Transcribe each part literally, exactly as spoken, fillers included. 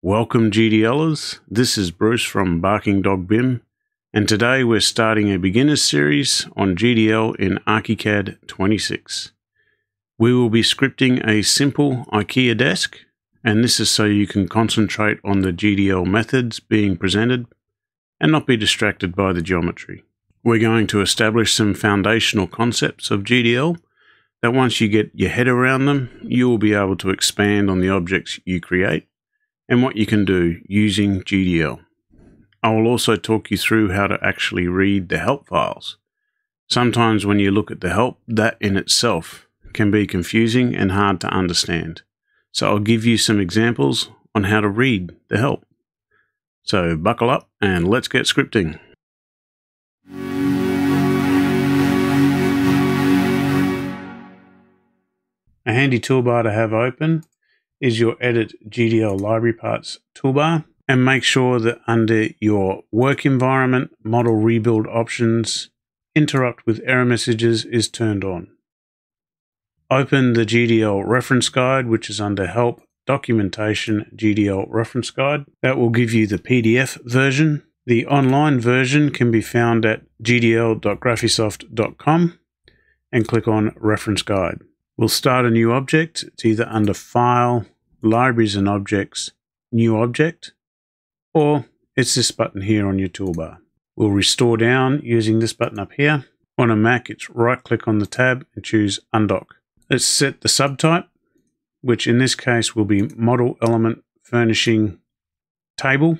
Welcome GDLers, this is Bruce from Barking Dog B I M, and today we're starting a beginner's series on G D L in Archicad twenty-six. We will be scripting a simple IKEA desk, and this is so you can concentrate on the G D L methods being presented and not be distracted by the geometry. We're going to establish some foundational concepts of G D L that once you get your head around them, you will be able to expand on the objects you create and what you can do using G D L. I will also talk you through how to actually read the help files. Sometimes when you look at the help, that in itself can be confusing and hard to understand. So I'll give you some examples on how to read the help. So buckle up and let's get scripting. A handy toolbar to have open is your Edit G D L Library Parts toolbar, and make sure that under your Work Environment Model Rebuild Options, Interrupt with Error Messages is turned on. Open the G D L Reference Guide, which is under Help Documentation G D L Reference Guide. That will give you the P D F version. The online version can be found at G D L dot graphisoft dot com and click on Reference Guide. We'll start a new object. It's either under File, Libraries and Objects, New Object, or it's this button here on your toolbar. We'll restore down using this button up here. On a Mac, it's right-click on the tab and choose Undock. Let's set the subtype, which in this case will be Model Element Furnishing Table,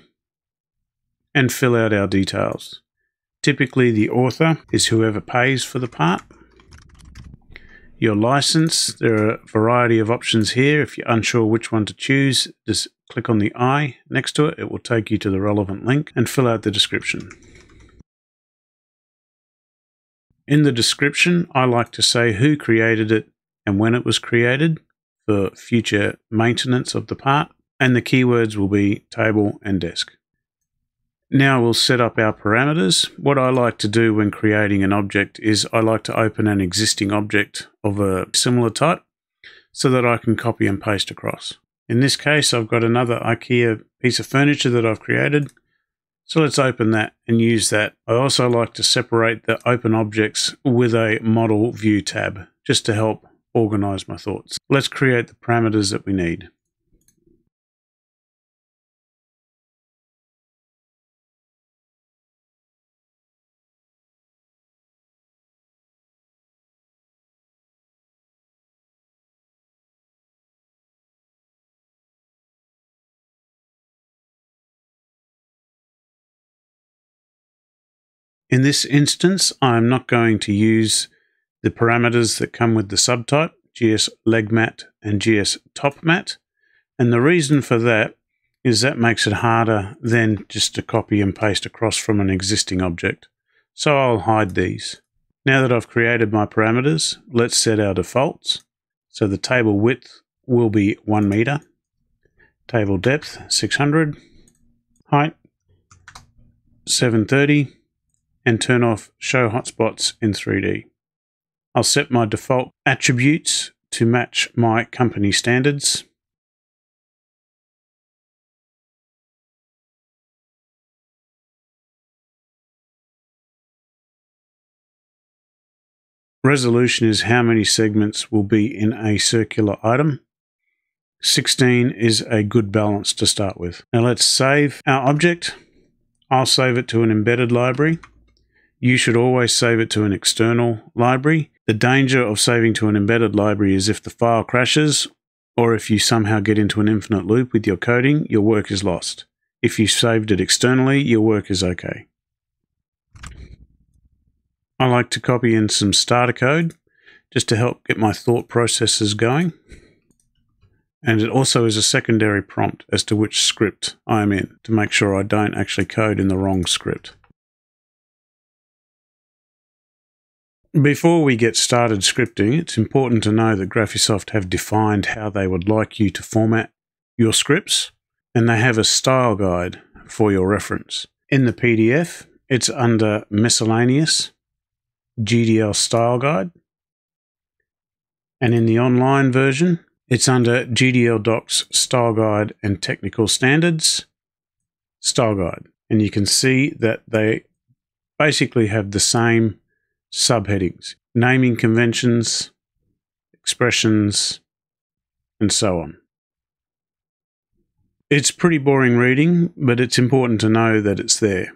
and fill out our details. Typically, the author is whoever pays for the part. Your license, there are a variety of options here. If you're unsure which one to choose, just click on the I next to it. It will take you to the relevant link and fill out the description. In the description, I like to say who created it and when it was created for future maintenance of the part, and the keywords will be table and desk. Now we'll set up our parameters. What I like to do when creating an object is I like to open an existing object of a similar type so that I can copy and paste across. In this case, I've got another IKEA piece of furniture that I've created. So let's open that and use that. I also like to separate the open objects with a model view tab just to help organize my thoughts. Let's create the parameters that we need. In this instance, I'm not going to use the parameters that come with the subtype, G S LegMat and G S TopMat. And the reason for that is that makes it harder than just to copy and paste across from an existing object. So I'll hide these. Now that I've created my parameters, let's set our defaults. So the table width will be one meter, table depth six hundred, height seven thirty, and turn off Show Hotspots in three D. I'll set my default attributes to match my company standards. Resolution is how many segments will be in a circular item. sixteen is a good balance to start with. Now let's save our object. I'll save it to an embedded library. You should always save it to an external library. The danger of saving to an embedded library is if the file crashes, or if you somehow get into an infinite loop with your coding, your work is lost. If you saved it externally, your work is okay. I like to copy in some starter code just to help get my thought processes going. And it also is a secondary prompt as to which script I am in to make sure I don't actually code in the wrong script. Before we get started scripting, it's important to know that Graphisoft have defined how they would like you to format your scripts, and they have a style guide for your reference. In the P D F, it's under Miscellaneous, G D L Style Guide, and in the online version, It's under G D L Docs, Style Guide, and Technical Standards, Style Guide. And you can see that they basically have the same subheadings, naming conventions, expressions, and so on. It's pretty boring reading, but it's important to know that it's there.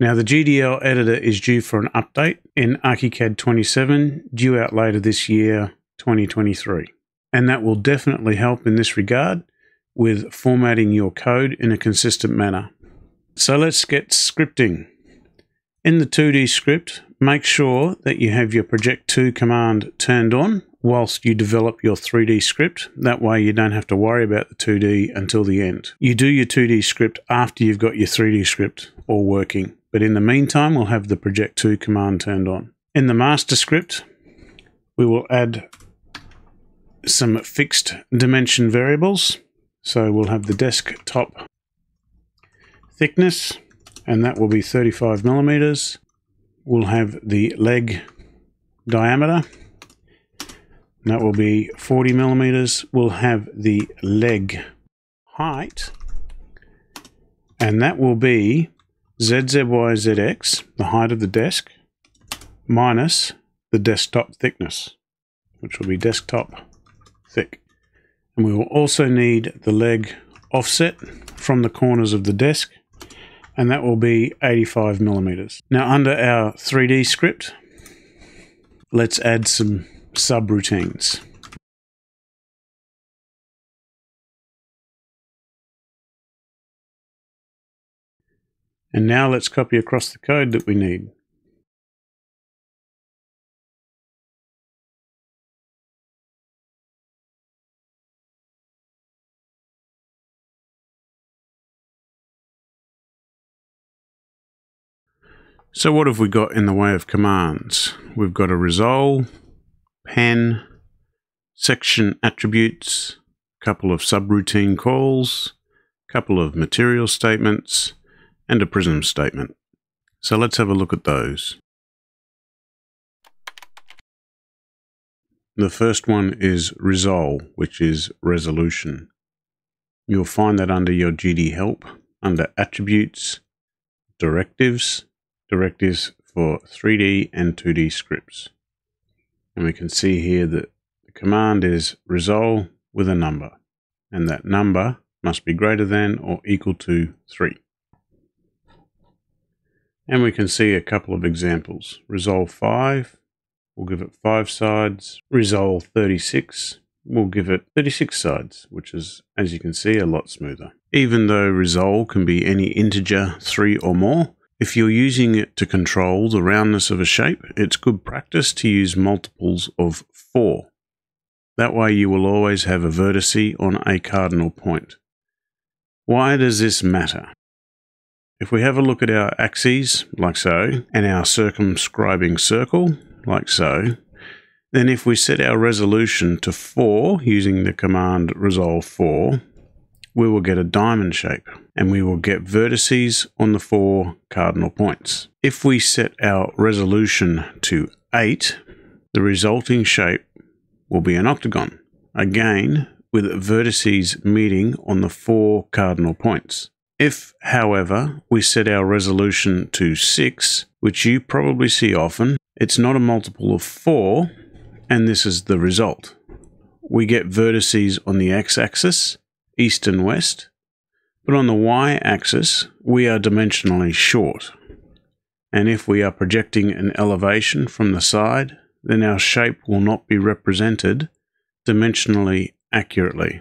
Now, the G D L editor is due for an update in Archicad twenty-seven, due out later this year, twenty twenty-three. And that will definitely help in this regard with formatting your code in a consistent manner. So let's get scripting. In the two D script, make sure that you have your project two command turned on whilst you develop your three D script. That way you don't have to worry about the two D until the end. You do your two D script after you've got your three D script all working. But in the meantime, we'll have the project two command turned on. In the master script, we will add some fixed dimension variables. So we'll have the desktop thickness, and that will be thirty-five millimeters. We'll have the leg diameter, and that will be forty millimeters. We'll have the leg height, and that will be Z Z Y Z X, the height of the desk, minus the desktop thickness, which will be desktop thick. And we will also need the leg offset from the corners of the desk, and that will be eighty-five millimeters. Now, under our three D script, let's add some subroutines. And now let's copy across the code that we need. So what have we got in the way of commands? We've got a RESOL, PEN, section attributes, a couple of subroutine calls, a couple of material statements, and a PRISM statement. So let's have a look at those. The first one is RESOL, which is resolution. You'll find that under your G D help, under attributes, directives, directives for three D and two D scripts. And we can see here that the command is RESOL with a number, and that number must be greater than or equal to three. And we can see a couple of examples. RESOL five, we'll give it five sides. RESOL thirty-six, we'll give it thirty-six sides, which is, as you can see, a lot smoother. Even though RESOL can be any integer, three or more, if you're using it to control the roundness of a shape, it's good practice to use multiples of four. That way you will always have a vertice on a cardinal point. Why does this matter? If we have a look at our axes, like so, and our circumscribing circle, like so, then if we set our resolution to four using the command RESOL four, we will get a diamond shape, and we will get vertices on the four cardinal points. If we set our resolution to eight, the resulting shape will be an octagon, again with vertices meeting on the four cardinal points. If, however, we set our resolution to six, which you probably see often, it's not a multiple of four, and this is the result. We get vertices on the x-axis, east and west, but on the y-axis we are dimensionally short, and if we are projecting an elevation from the side, then our shape will not be represented dimensionally accurately.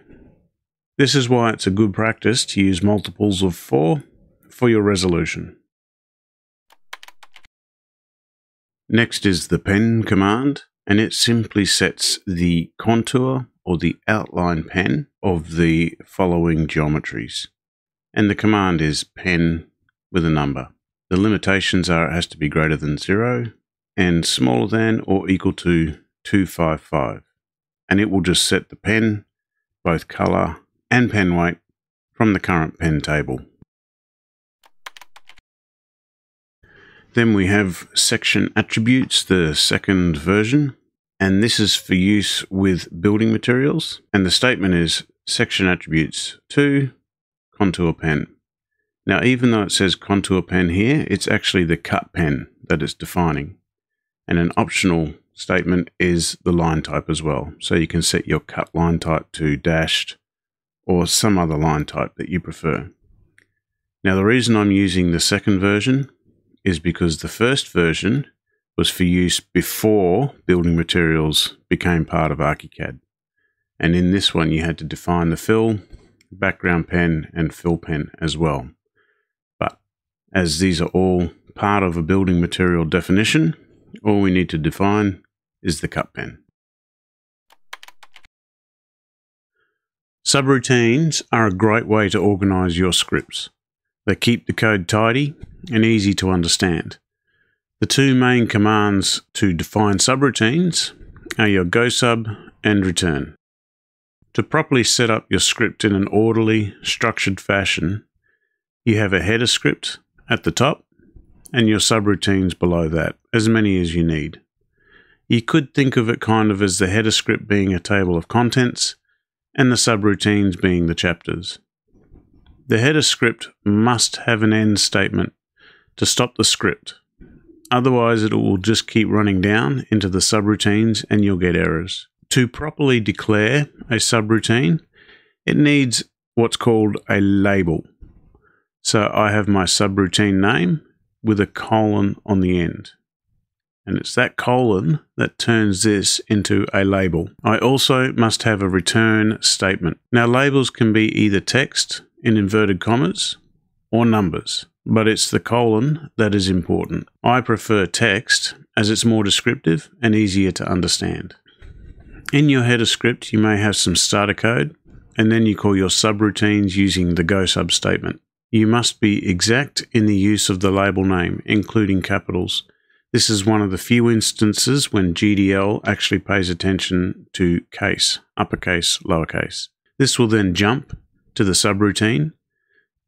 This is why it's a good practice to use multiples of four for your resolution. Next is the PEN command, and it simply sets the contour or the outline pen of the following geometries. And the command is pen with a number. The limitations are it has to be greater than zero and smaller than or equal to two fifty-five. And it will just set the pen, both color and pen weight, from the current pen table. Then we have section attributes, the second version. and this is for use with building materials. And the statement is section attributes to contour pen. Now, even though it says contour pen here, it's actually the cut pen that it's defining. And an optional statement is the line type as well. So you can set your cut line type to dashed or some other line type that you prefer. Now, the reason I'm using the second version is because the first version was for use before building materials became part of Archicad. And in this one, you had to define the fill, background pen, and fill pen as well. But as these are all part of a building material definition, all we need to define is the cut pen. Subroutines are a great way to organize your scripts. They keep the code tidy and easy to understand. The two main commands to define subroutines are your GOSUB and RETURN. To properly set up your script in an orderly, structured fashion, you have a header script at the top and your subroutines below that, as many as you need. You could think of it kind of as the header script being a table of contents and the subroutines being the chapters. The header script must have an end statement to stop the script. Otherwise, it will just keep running down into the subroutines and you'll get errors. To properly declare a subroutine, it needs what's called a label. So I have my subroutine name with a colon on the end. And it's that colon that turns this into a label. I also must have a return statement. Now, labels can be either text in inverted commas or numbers, but it's the colon that is important. I prefer text as it's more descriptive and easier to understand. In your header script, you may have some starter code, and then you call your subroutines using the GOSUB statement. You must be exact in the use of the label name, including capitals. This is one of the few instances when G D L actually pays attention to case, uppercase, lowercase. This will then jump to the subroutine,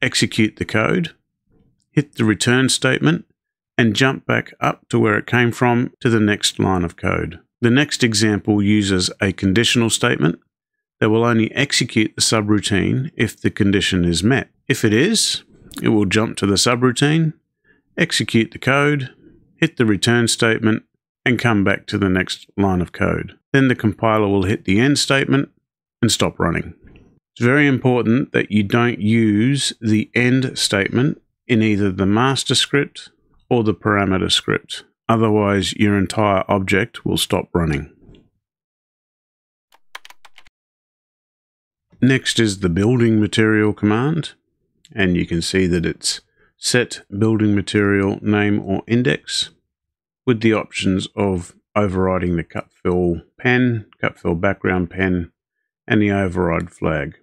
execute the code, hit the return statement, and jump back up to where it came from to the next line of code. The next example uses a conditional statement that will only execute the subroutine if the condition is met. If it is, it will jump to the subroutine, execute the code, hit the return statement, and come back to the next line of code. Then the compiler will hit the end statement and stop running. It's very important that you don't use the end statement in either the master script or the parameter script. Otherwise, your entire object will stop running. Next is the building material command, and you can see that it's set building material name or index with the options of overriding the cut fill pen, cut fill background pen, and the override flag.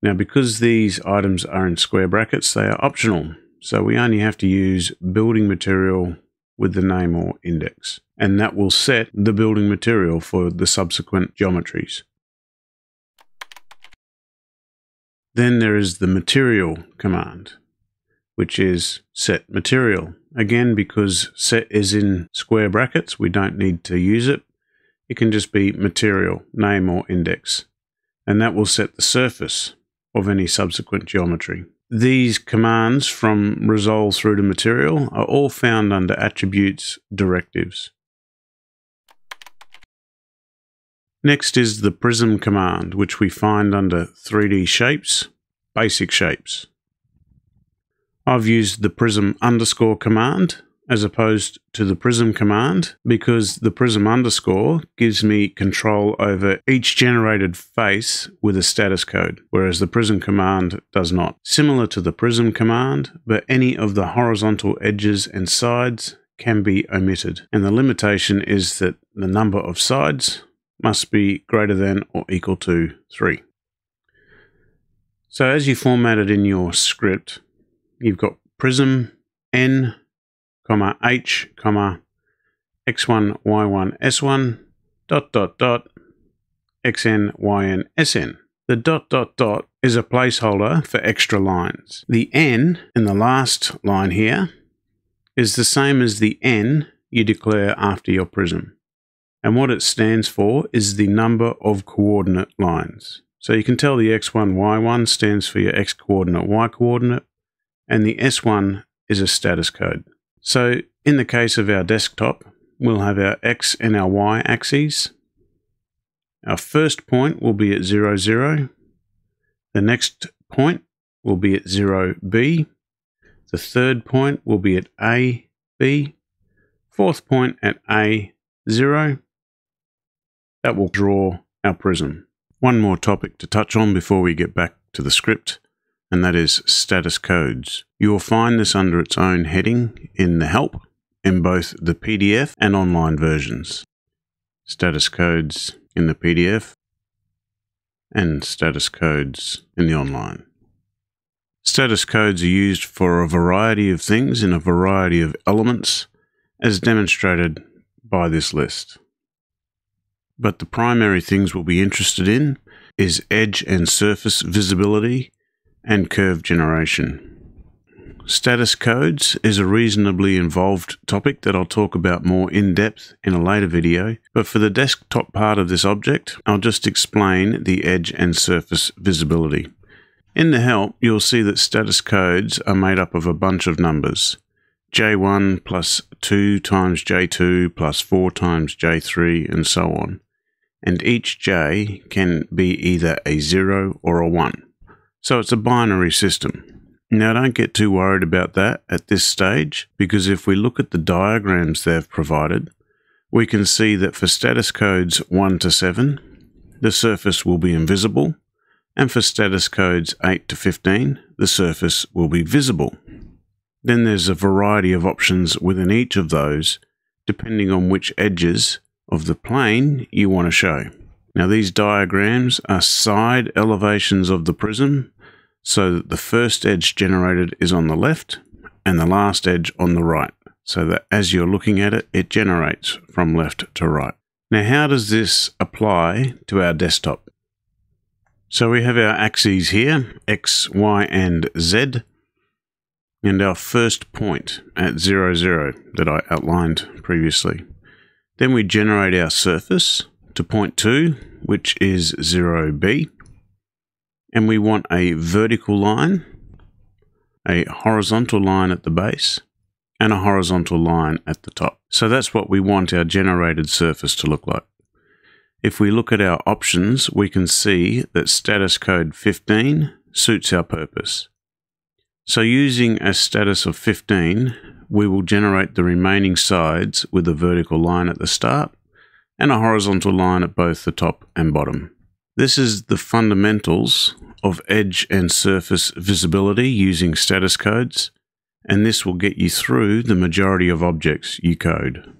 Now, because these items are in square brackets, they are optional, so we only have to use building material with the name or index, and that will set the building material for the subsequent geometries. Then there is the material command, which is set material. Again, because set is in square brackets, we don't need to use it. It can just be material, name or index, and that will set the surface of any subsequent geometry. These commands from RESOL through to material are all found under attributes directives. Next is the PRISM command, which we find under three D shapes, basic shapes. I've used the PRISM underscore command as opposed to the PRISM command because the PRISM underscore gives me control over each generated face with a status code, whereas the PRISM command does not. Similar to the PRISM command, but any of the horizontal edges and sides can be omitted. And the limitation is that the number of sides must be greater than or equal to three. So as you format it in your script, you've got PRISM N, H, X one, Y one, S one, dot, dot, dot, X N, Y N, S N. The dot, dot, dot is a placeholder for extra lines. The N in the last line here is the same as the N you declare after your PRISM. and what it stands for is the number of coordinate lines. So you can tell the X one Y one stands for your X coordinate, Y coordinate, and the S one is a status code. So in the case of our desktop, we'll have our X and our Y axes. Our first point will be at zero, zero. The next point will be at zero B. The third point will be at A B. Fourth point at A zero. That will draw our prism. One more topic to touch on before we get back to the script, and that is status codes. You will find this under its own heading in the help in both the P D F and online versions. Status codes in the P D F and status codes in the online. Status codes are used for a variety of things in a variety of elements, as demonstrated by this list. But the primary things we'll be interested in is edge and surface visibility and curve generation. Status codes is a reasonably involved topic that I'll talk about more in depth in a later video, but for the desktop part of this object, I'll just explain the edge and surface visibility. In the help, you'll see that status codes are made up of a bunch of numbers. J one plus two times J two plus four times J three and so on. And each J can be either a zero or a one. So it's a binary system. Now, don't get too worried about that at this stage, because if we look at the diagrams they've provided, we can see that for status codes one to seven, the surface will be invisible, and for status codes eight to fifteen, the surface will be visible. Then there's a variety of options within each of those, depending on which edges of the plane you want to show. Now, these diagrams are side elevations of the prism, so that the first edge generated is on the left and the last edge on the right, so that as you're looking at it, it generates from left to right. Now, how does this apply to our desktop? So we have our axes here, X, Y, and Z, and our first point at zero, zero that I outlined previously. Then we generate our surface to point two, which is zero B. And we want a vertical line, a horizontal line at the base, and a horizontal line at the top. So that's what we want our generated surface to look like. If we look at our options, we can see that status code fifteen suits our purpose. So using a status of fifteen, we will generate the remaining sides with a vertical line at the start and a horizontal line at both the top and bottom. This is the fundamentals of edge and surface visibility using status codes, and this will get you through the majority of objects you code.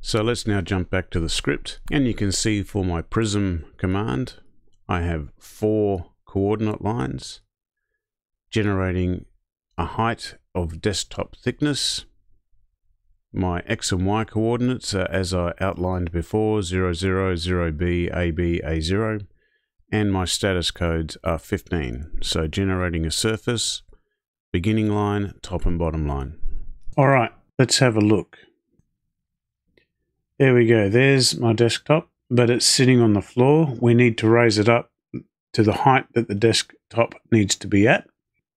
So let's now jump back to the script, and you can see for my prism command, I have four coordinate lines generating a height of desktop thickness. My X and Y coordinates are, as I outlined before, zero, zero, zero B, A B, A zero. And my status codes are fifteen, so generating a surface, beginning line, top and bottom line. All right, let's have a look. There we go, there's my desktop, but it's sitting on the floor. We need to raise it up to the height that the desktop needs to be at.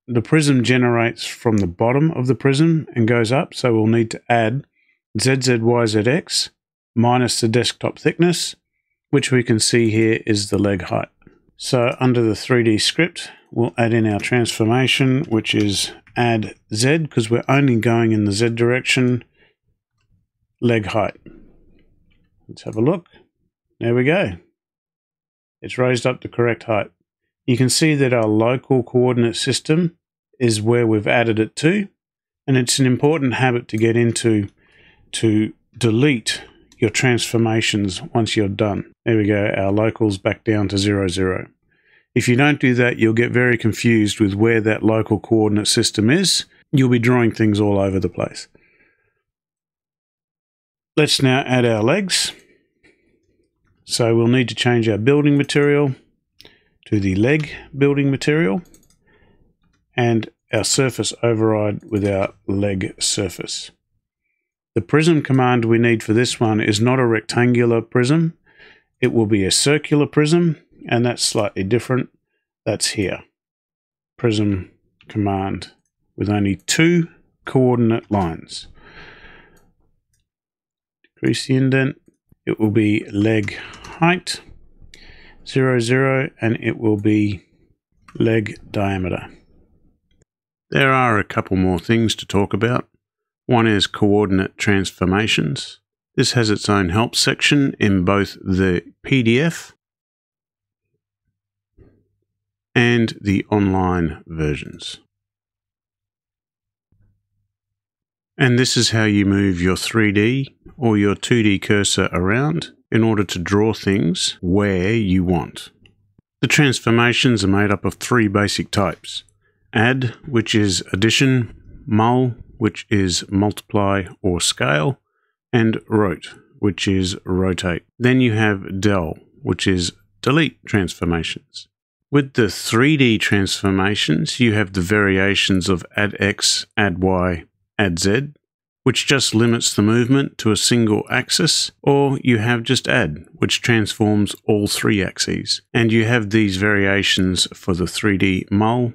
The prism generates from the bottom of the prism and goes up, so we'll need to add Z Z Y Z X minus the desktop thickness, which we can see here is the leg height. So under the three D script, we'll add in our transformation, which is add Z, because we're only going in the Z direction, leg height. Let's have a look. There we go. It's raised up to correct height. You can see that our local coordinate system is where we've added it to, and it's an important habit to get into to delete your transformations once you're done. There we go, our locals back down to zero, zero. If you don't do that, you'll get very confused with where that local coordinate system is. You'll be drawing things all over the place. Let's now add our legs. So we'll need to change our building material to the leg building material and our surface override with our leg surface. The prism command we need for this one is not a rectangular prism. It will be a circular prism, and that's slightly different. That's here. Prism command with only two coordinate lines. Decrease the indent. It will be leg height, zero, zero, and it will be leg diameter. There are a couple more things to talk about. One is coordinate transformations. This has its own help section in both the P D F and the online versions. And this is how you move your three D or your two D cursor around in order to draw things where you want. The transformations are made up of three basic types: add, which is addition, mul, which is multiply or scale, and rot, which is rotate. Then you have del, which is delete transformations. With the three D transformations, you have the variations of add X, add Y, add Z, which just limits the movement to a single axis, or you have just add, which transforms all three axes. And you have these variations for the three D mul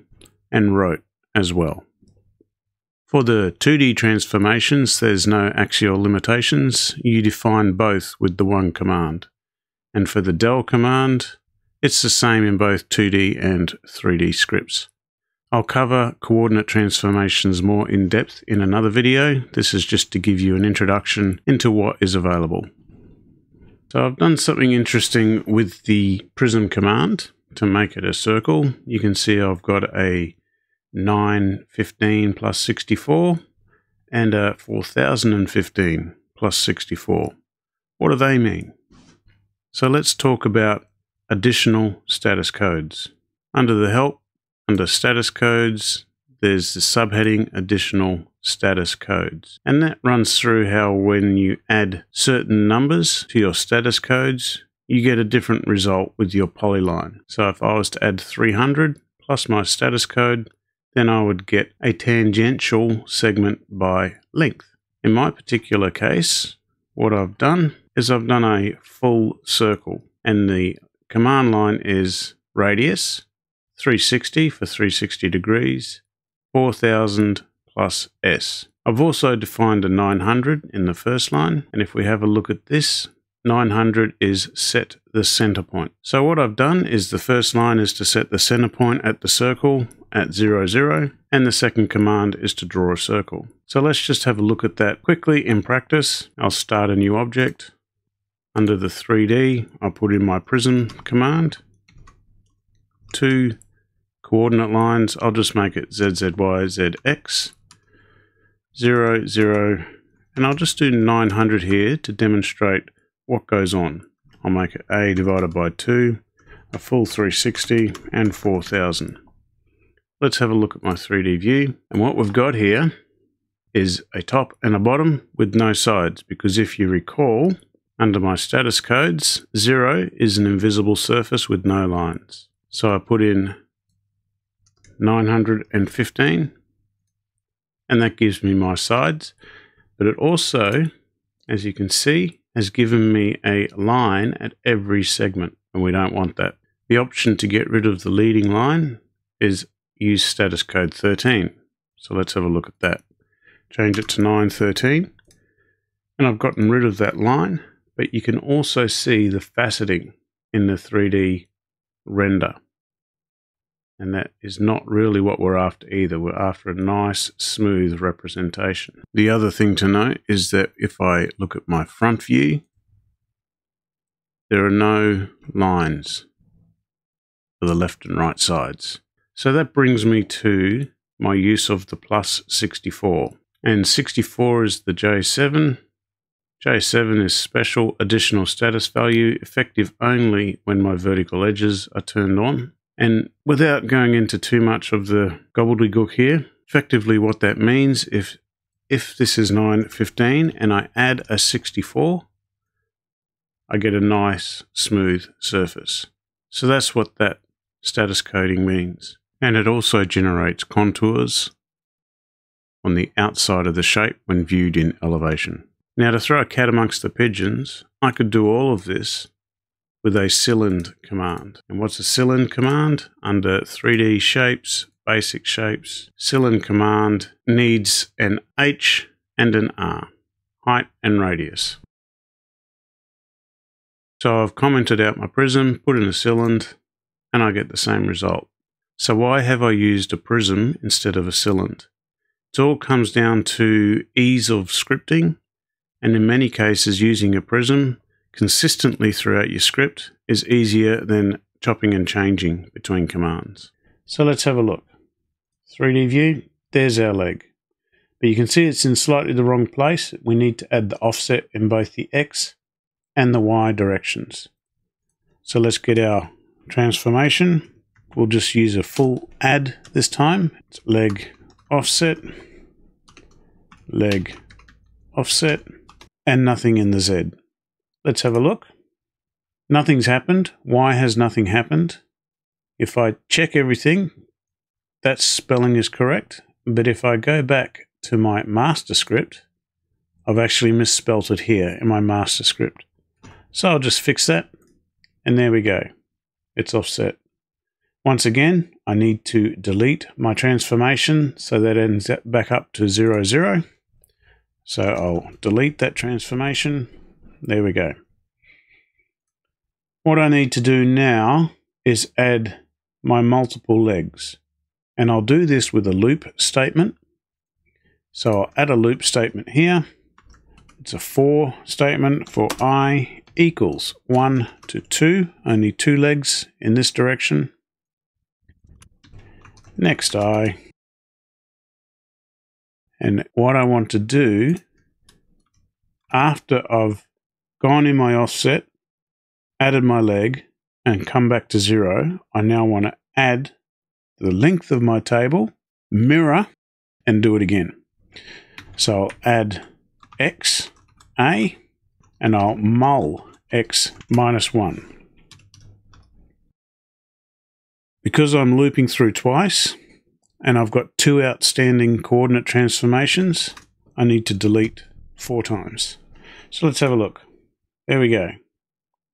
and rot as well. For the two D transformations, there's no axial limitations. You define both with the one command. And for the del command, it's the same in both two D and three D scripts. I'll cover coordinate transformations more in depth in another video. This is just to give you an introduction into what is available. So I've done something interesting with the prism command to make it a circle. You can see I've got a nine fifteen plus sixty-four and a four thousand fifteen plus sixty-four. What do they mean? So let's talk about additional status codes. Under the help, under status codes, there's the subheading additional status codes. And that runs through how when you add certain numbers to your status codes, you get a different result with your polyline. So if I was to add three hundred plus my status code, then I would get a tangential segment by length. In my particular case, what I've done is I've done a full circle, and the command line is radius, three sixty for three hundred sixty degrees, four thousand plus S. I've also defined a nine hundred in the first line, and if we have a look at this, nine hundred is set the center point. So what I've done is the first line is to set the center point at the circle at zero, zero, and the second command is to draw a circle. So let's just have a look at that quickly in practice. I'll start a new object. Under the three D, I'll put in my prism command. Two coordinate lines, I'll just make it Z Z Y Z X, zero, zero, and I'll just do nine hundred here to demonstrate what goes on. I'll make it A divided by two, a full three hundred sixty, and four thousand. Let's have a look at my three D view, and what we've got here is a top and a bottom with no sides, because if you recall, under my status codes, zero is an invisible surface with no lines. So I put in nine hundred fifteen, and that gives me my sides, but it also, as you can see, has given me a line at every segment, and we don't want that. The option to get rid of the leading line is use status code thirteen. So let's have a look at that. Change it to nine thirteen, and I've gotten rid of that line, but you can also see the faceting in the three D render. And that is not really what we're after either. We're after a nice, smooth representation. The other thing to note is that if I look at my front view, there are no lines for the left and right sides. So that brings me to my use of the plus sixty-four. And sixty-four is the J seven. J seven is special additional status value, effective only when my vertical edges are turned on. And without going into too much of the gobbledygook here, effectively what that means, if, if this is nine fifteen and I add a sixty-four, I get a nice smooth surface. So that's what that status coding means. And it also generates contours on the outside of the shape when viewed in elevation. Now, to throw a cat amongst the pigeons, I could do all of this with a CYLIND command. And what's a CYLIND command? Under three D shapes, basic shapes, CYLIND command needs an H and an R, height and radius. So I've commented out my prism, put in a CYLIND, and I get the same result. So why have I used a prism instead of a CYLIND? It all comes down to ease of scripting, and in many cases using a prism consistently throughout your script is easier than chopping and changing between commands. So let's have a look. three D view, there's our leg. But you can see it's in slightly the wrong place. We need to add the offset in both the X and the Y directions. So let's get our transformation. We'll just use a full add this time. It's leg offset, leg offset, and nothing in the Z. Let's have a look. Nothing's happened. Why has nothing happened? If I check everything, that spelling is correct. But if I go back to my master script, I've actually misspelt it here in my master script. So I'll just fix that. And there we go. It's offset. Once again, I need to delete my transformation so that ends up back up to zero, zero. So I'll delete that transformation. There we go. What I need to do now is add my multiple legs. And I'll do this with a loop statement. So I'll add a loop statement here. It's a for statement for I equals one to two, only two legs in this direction. Next I. And what I want to do after I've gone in my offset, added my leg, and come back to zero, I now want to add the length of my table, mirror, and do it again. So I'll add X, A, and I'll mul X minus one. Because I'm looping through twice, and I've got two outstanding coordinate transformations, I need to delete four times. So let's have a look. There we go.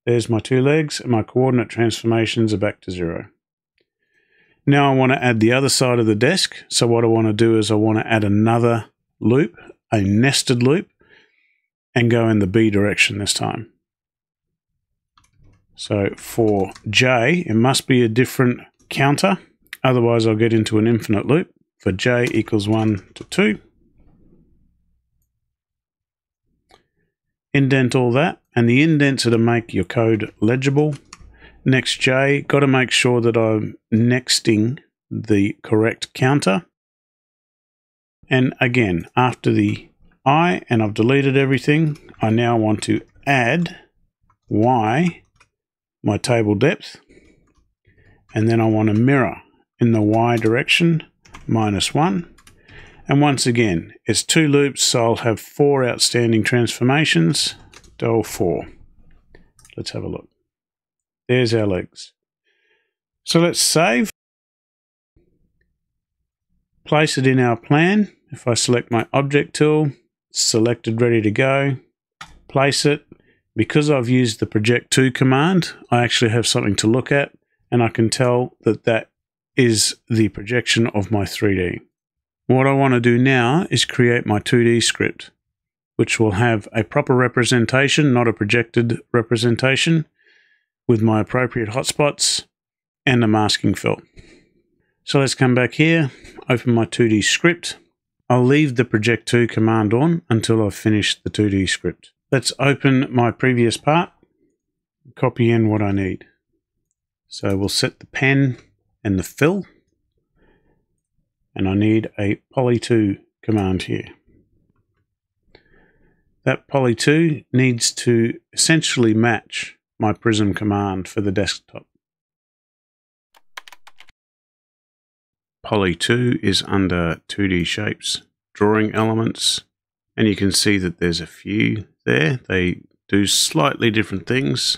There's my two legs, and my coordinate transformations are back to zero. Now I want to add the other side of the desk. So what I want to do is I want to add another loop, a nested loop, and go in the B direction this time. So for J, it must be a different counter. Otherwise, I'll get into an infinite loop. For J equals one to two. Indent all that, and the indents are to make your code legible. Next J, got to make sure that I'm nexting the correct counter. And again, after the I, and I've deleted everything, I now want to add Y, my table depth, and then I want a mirror in the Y direction, minus one. And once again, it's two loops, so I'll have four outstanding transformations, del four. Let's have a look. There's our legs. So let's save. Place it in our plan. If I select my object tool, selected, ready to go, place it. Because I've used the project two command, I actually have something to look at, and I can tell that that is the projection of my three D. What I want to do now is create my two D script, which will have a proper representation, not a projected representation, with my appropriate hotspots and a masking fill. So let's come back here, open my two D script. I'll leave the project two command on until I've finished the two D script. Let's open my previous part, copy in what I need. So we'll set the pen and the fill. And I need a poly two command here. That poly two needs to essentially match my prism command for the desktop. poly two is under two D shapes, drawing elements, and you can see that there's a few there. They do slightly different things.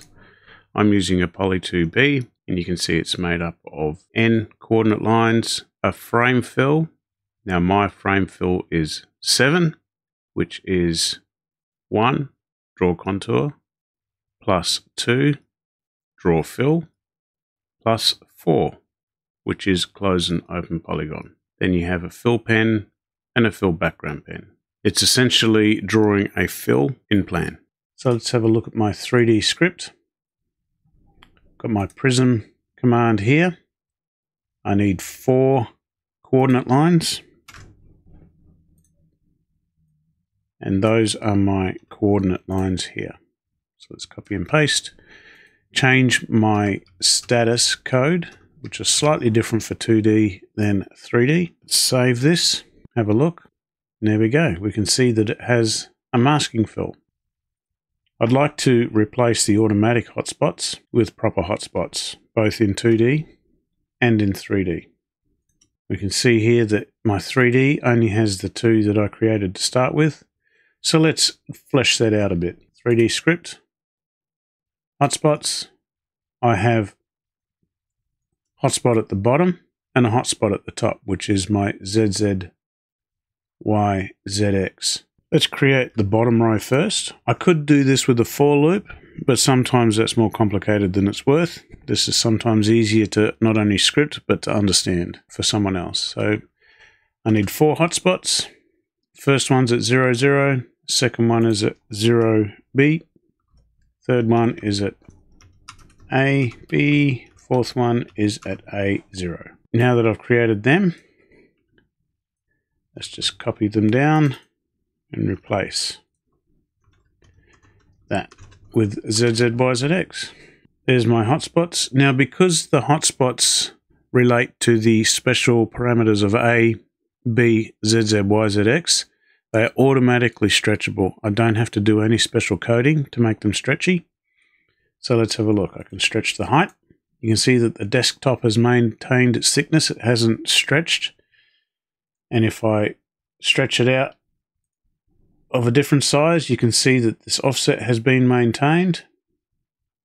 I'm using a poly two B, and you can see it's made up of N coordinate lines, a frame fill, Now my frame fill is seven, which is one, draw contour, plus two, draw fill, plus four, which is close and open polygon. Then you have a fill pen and a fill background pen. It's essentially drawing a fill in plan. So let's have a look at my three D script. Got my PRISM command here. I need four coordinate lines. And those are my coordinate lines here. So let's copy and paste. Change my status code, which is slightly different for two D than three D. Save this, have a look. And there we go. We can see that it has a masking fill. I'd like to replace the automatic hotspots with proper hotspots, both in two D and in three D. We can see here that my three D only has the two that I created to start with. So let's flesh that out a bit. three D script, hotspots. I have hotspot at the bottom and a hotspot at the top, which is my Z Z Y Z X. Let's create the bottom row first. I could do this with a for loop, but sometimes that's more complicated than it's worth. This is sometimes easier to not only script, but to understand for someone else. So I need four hotspots. First one's at zero, zero. Second one is at zero B. Third one is at A B. Fourth one is at A zero. Now that I've created them, let's just copy them down and replace that with Z Z Y Z X. There's my hotspots. Now, because the hotspots relate to the special parameters of A, B, Z Z Y Z X, they are automatically stretchable. I don't have to do any special coding to make them stretchy. So let's have a look. I can stretch the height. You can see that the desktop has maintained its thickness. It hasn't stretched. And if I stretch it out of a different size, you can see that this offset has been maintained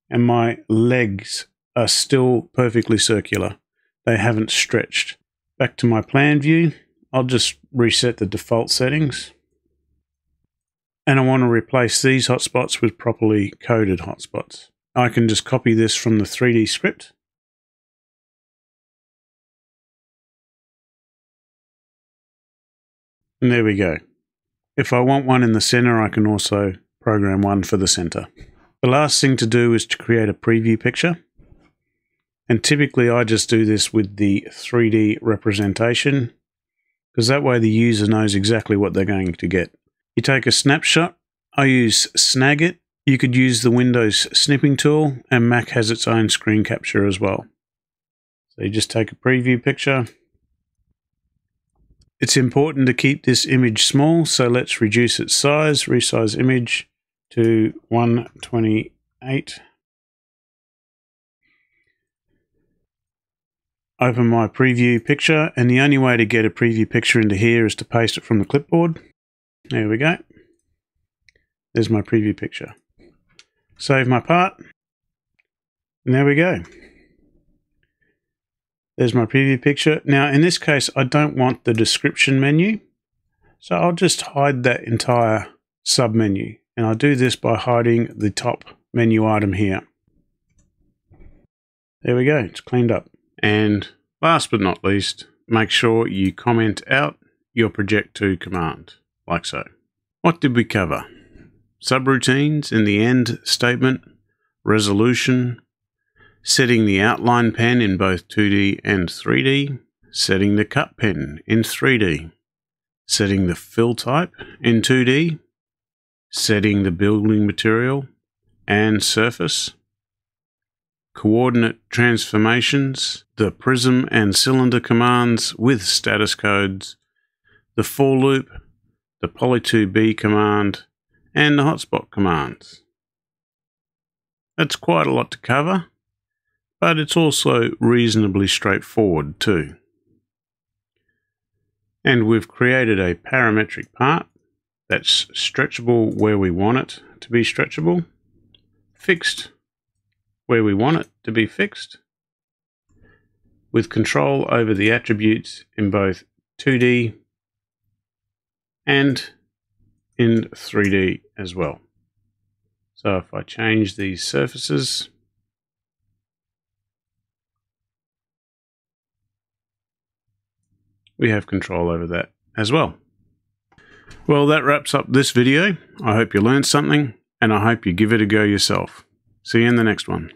and my legs are still perfectly circular. They haven't stretched. Back to my plan view, I'll just reset the default settings. And I want to replace these hotspots with properly coded hotspots. I can just copy this from the three D script. And there we go. If I want one in the center, I can also program one for the center. The last thing to do is to create a preview picture. And typically I just do this with the three D representation, because that way the user knows exactly what they're going to get. You take a snapshot. I use Snagit. You could use the Windows snipping tool, and Mac has its own screen capture as well. So you just take a preview picture. It's important to keep this image small, so let's reduce its size. Resize image to one twenty-eight. Open my preview picture, and the only way to get a preview picture into here is to paste it from the clipboard. There we go. There's my preview picture. Save my part, and there we go. There's my preview picture. Now, in this case, I don't want the description menu, so I'll just hide that entire sub-menu. And I'll do this by hiding the top menu item here. There we go, it's cleaned up. And last but not least, make sure you comment out your project two command, like so. What did we cover? Subroutines in the end statement, resolution, setting the outline pen in both two D and three D, setting the cut pen in three D, setting the fill type in two D, setting the building material and surface, coordinate transformations, the prism and cylinder commands with status codes, the for loop, the poly two B command, and the hotspot commands. That's quite a lot to cover, but it's also reasonably straightforward too. And we've created a parametric part that's stretchable where we want it to be stretchable, fixed where we want it to be fixed, with control over the attributes in both two D and in three D as well. So if I change these surfaces, we have control over that as well. Well, that wraps up this video. I hope you learned something, and I hope you give it a go yourself. See you in the next one.